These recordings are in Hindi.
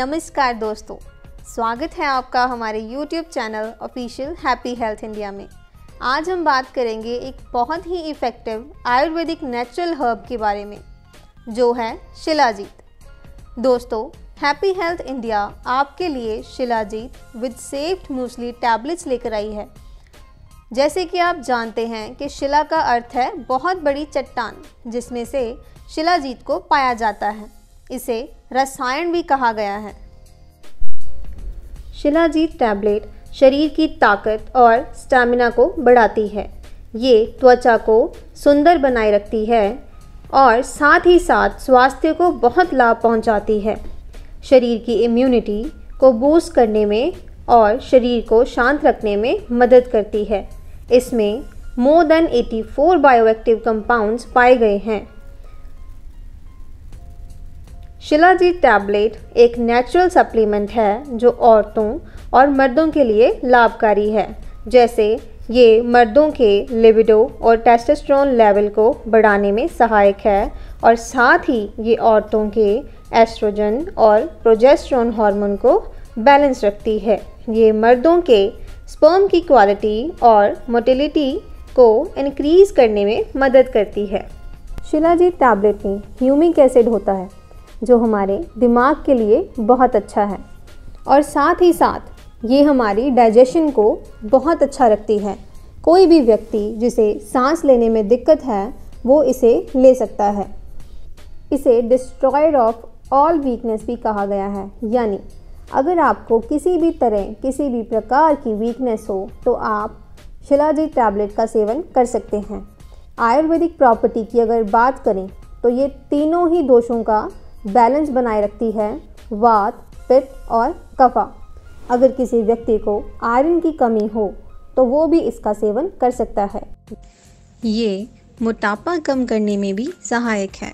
नमस्कार दोस्तों, स्वागत है आपका हमारे YouTube channel official happy health India में। आज हम बात करेंगे एक बहुत ही इफ़ेक्टिव आयुर्वेदिक नेचुरल हर्ब के बारे में, जो है शिलाजीत। दोस्तों, हैप्पी हेल्थ इंडिया आपके लिए शिलाजीत विद सेव्ड मूसली टैबलेट्स लेकर आई है। जैसे कि आप जानते हैं कि शिला का अर्थ है बहुत बड़ी चट्टान, जिसमें से शिलाजीत को पाया जाता है। इसे रसायन भी कहा गया है। शिलाजीत टैबलेट शरीर की ताकत और स्टैमिना को बढ़ाती है। ये त्वचा को सुंदर बनाए रखती है और साथ ही साथ स्वास्थ्य को बहुत लाभ पहुंचाती है। शरीर की इम्यूनिटी को बूस्ट करने में और शरीर को शांत रखने में मदद करती है। इसमें मोर देन 84 बायोएक्टिव कंपाउंड्स पाए गए हैं। शिलाजीत टैबलेट एक नेचुरल सप्लीमेंट है जो औरतों और मर्दों के लिए लाभकारी है। जैसे ये मर्दों के लिबिडो और टेस्टोस्टेरोन लेवल को बढ़ाने में सहायक है और साथ ही ये औरतों के एस्ट्रोजन और प्रोजेस्टेरोन हार्मोन को बैलेंस रखती है। ये मर्दों के स्पर्म की क्वालिटी और मोटिलिटी को इंक्रीज़ करने में मदद करती है। शिलाजीत टैबलेट में ह्यूमिक एसिड होता है जो हमारे दिमाग के लिए बहुत अच्छा है और साथ ही साथ ये हमारी डाइजेशन को बहुत अच्छा रखती है। कोई भी व्यक्ति जिसे सांस लेने में दिक्कत है वो इसे ले सकता है। इसे डिस्ट्रॉयर ऑफ ऑल वीकनेस भी कहा गया है, यानी अगर आपको किसी भी प्रकार की वीकनेस हो तो आप शिलाजीत टैबलेट का सेवन कर सकते हैं। आयुर्वेदिक प्रॉपर्टी की अगर बात करें तो ये तीनों ही दोषों का बैलेंस बनाए रखती है, वात, पित्त और कफा। अगर किसी व्यक्ति को आयरन की कमी हो तो वो भी इसका सेवन कर सकता है। ये मोटापा कम करने में भी सहायक है।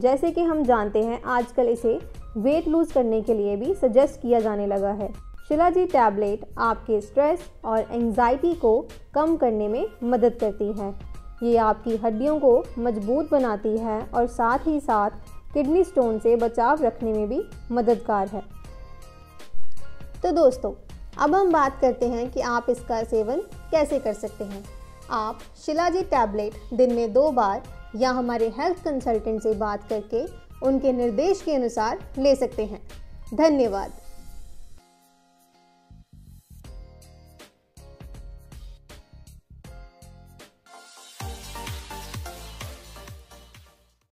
जैसे कि हम जानते हैं आजकल इसे वेट लूज़ करने के लिए भी सजेस्ट किया जाने लगा है। शिलाजीत टैबलेट आपके स्ट्रेस और एंजाइटी को कम करने में मदद करती है। ये आपकी हड्डियों को मजबूत बनाती है और साथ ही साथ किडनी स्टोन से बचाव रखने में भी मददगार है। तो दोस्तों, अब हम बात करते हैं कि आप इसका सेवन कैसे कर सकते हैं। आप शिलाजीत टैबलेट दिन में 2 बार या हमारे हेल्थ कंसल्टेंट से बात करके उनके निर्देश के अनुसार ले सकते हैं। धन्यवाद।